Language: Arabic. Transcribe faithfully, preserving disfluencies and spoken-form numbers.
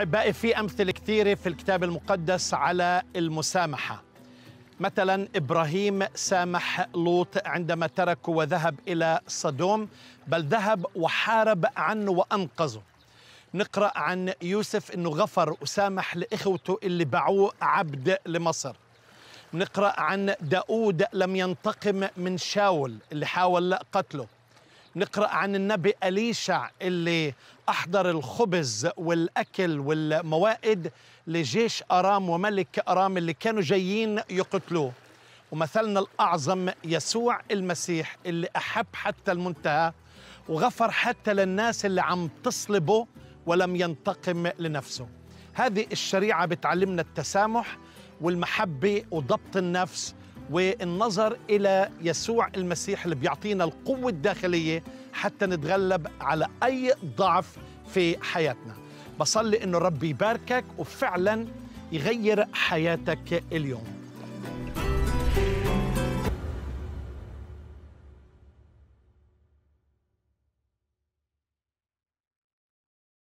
أحبائي في أمثلة كثيرة في الكتاب المقدس على المسامحة. مثلا إبراهيم سامح لوط عندما تركه وذهب إلى صدوم، بل ذهب وحارب عنه وأنقذه. نقرأ عن يوسف أنه غفر وسامح لإخوته اللي باعوه عبد لمصر. نقرأ عن داود لم ينتقم من شاول اللي حاول قتله. نقرأ عن النبي أليشع اللي أحضر الخبز والأكل والموائد لجيش أرام وملك أرام اللي كانوا جايين يقتلوه. ومثلنا الأعظم يسوع المسيح اللي أحب حتى المنتهى وغفر حتى للناس اللي عم تصلبه ولم ينتقم لنفسه. هذه الشريعة بتعلمنا التسامح والمحبة وضبط النفس والنظر إلى يسوع المسيح اللي بيعطينا القوة الداخلية حتى نتغلب على أي ضعف في حياتنا. بصلي إنه ربي يباركك وفعلا يغير حياتك اليوم.